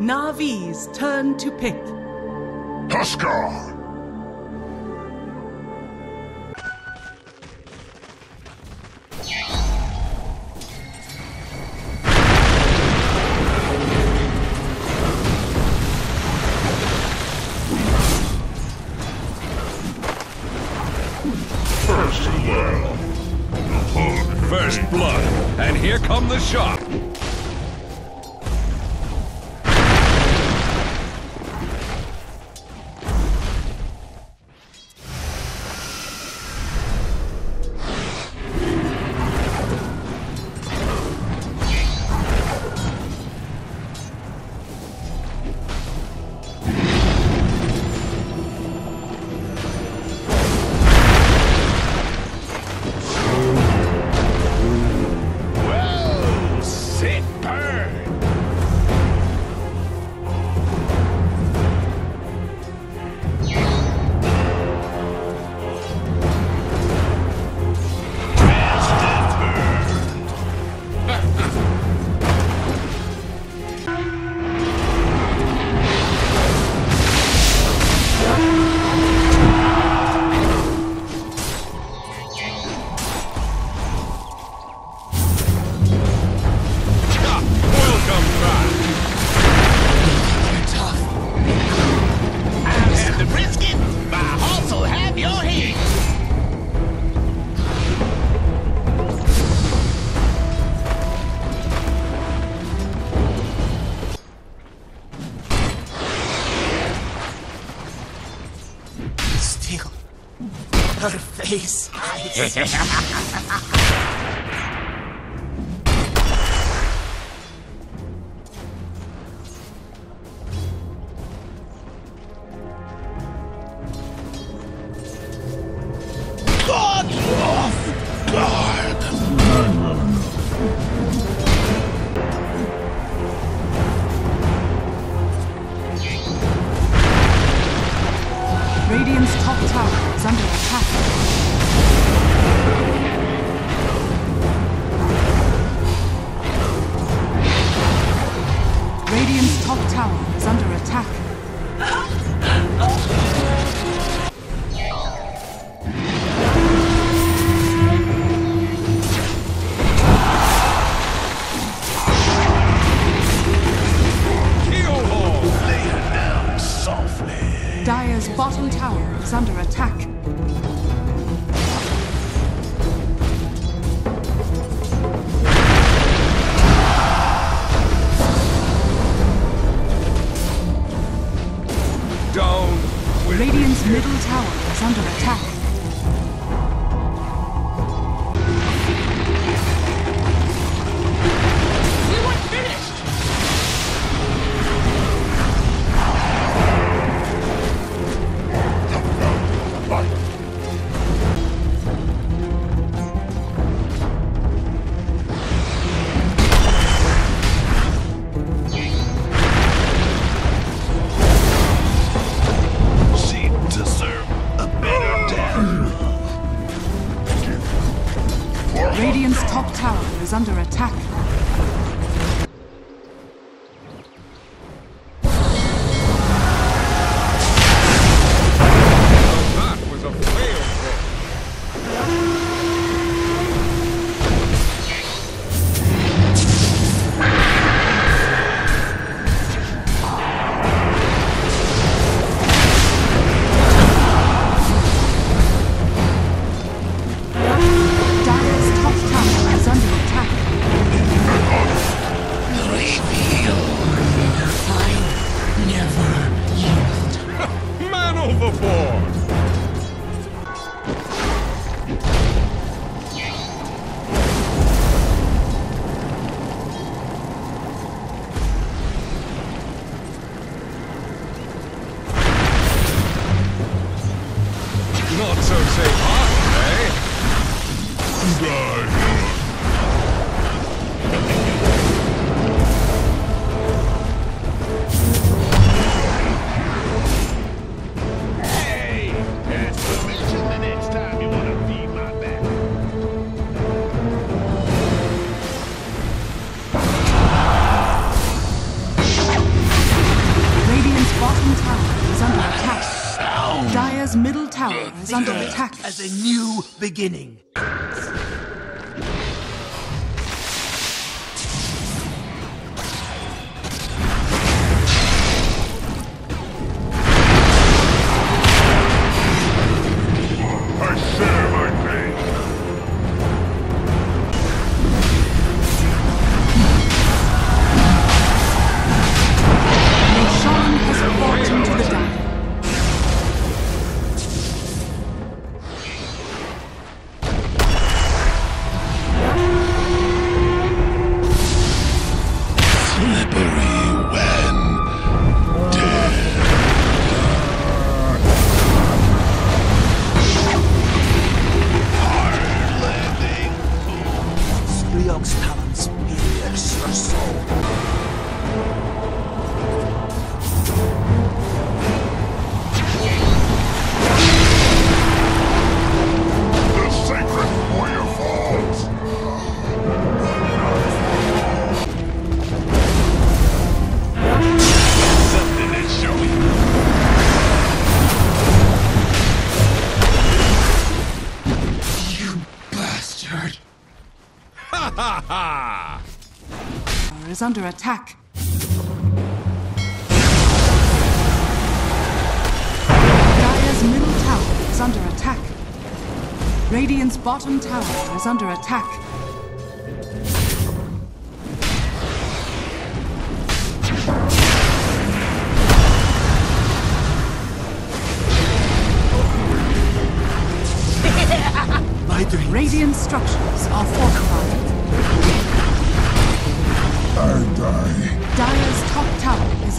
Na'Vi's turn to pick. Huskar! First blood, and here come the shot. Her face. God off guard. Radiant's top tower is under attack. Radiant's top tower is under attack. Lay her down softly. Dire's bottom tower is under attack. Radiant's middle tower is under attack. We weren't finished. Radiant's top tower is under attack. That was a fail. Not so safe, eh? Dire! Hey! That's the mission the next time you want to feed my back. Tower is under attack as a new beginning. Is under attack. Dire's middle tower is under attack. Radiant's bottom tower is under attack. Radiant structures are fortified. Dire's top tower is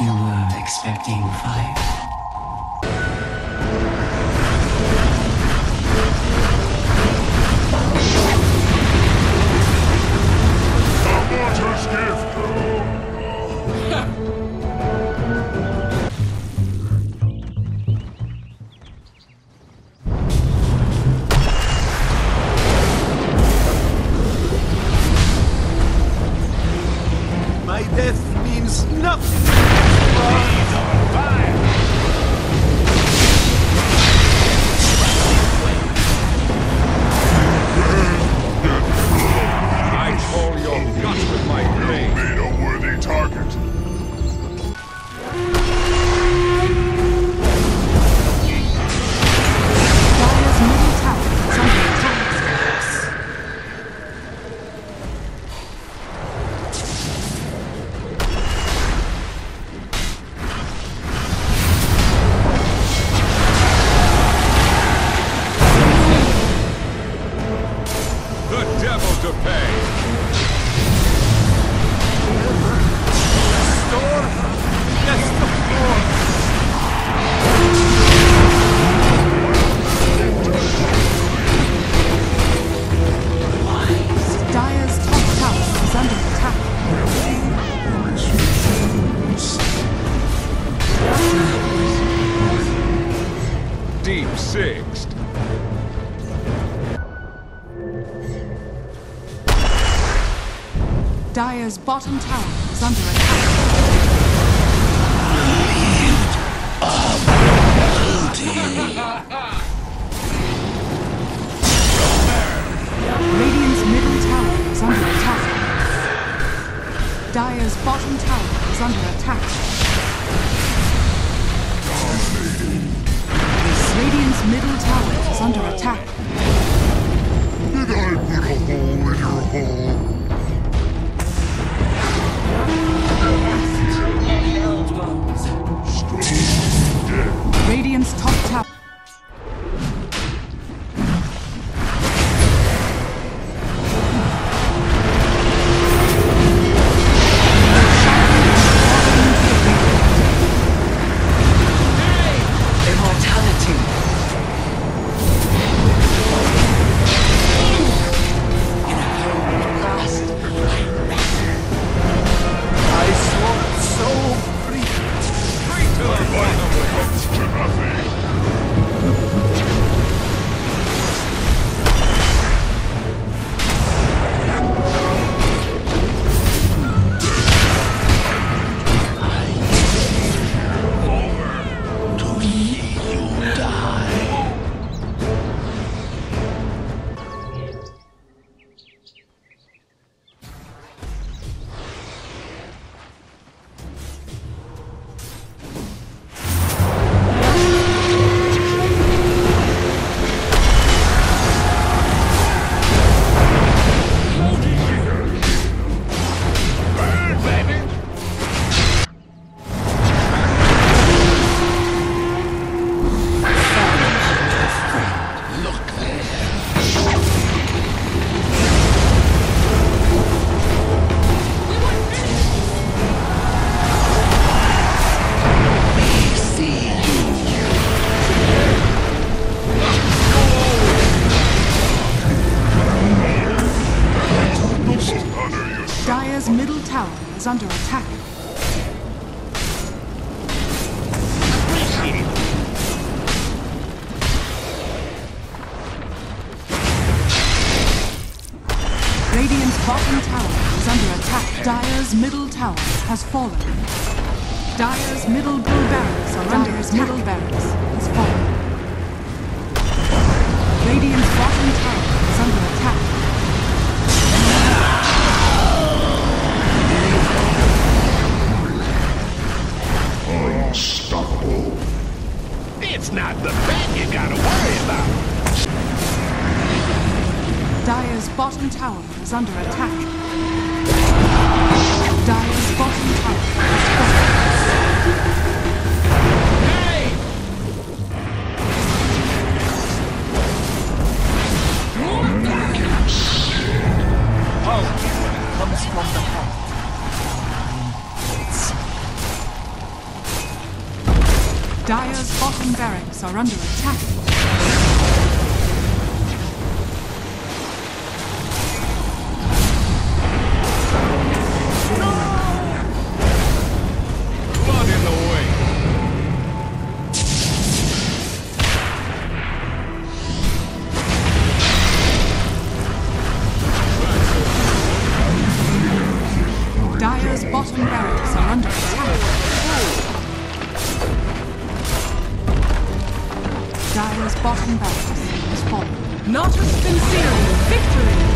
You were expecting fire. Dire's bottom tower is under attack. Radiant's middle tower is under attack. Dire's bottom tower is under attack. Radiant's middle tower is under attack. Did I put a hole in your hole? Radiant's top tower. Tonight. is under attack. Radiant's bottom tower is under attack. Dire's middle tower has fallen. Dire's middle barracks are under attack. Middle barracks has fallen. Radiant's bottom tower is under attack. Unstoppable. It's not the bat you gotta worry about. Dire's bottom tower is under attack. Dire's bottom tower is falling. Hey! Power comes from the heart. Dire's bottom barracks are under attack. No! Blood in the way. Dire's bottom barracks are under attack. Dire's bottom barracks has fallen. Not a sincere victory!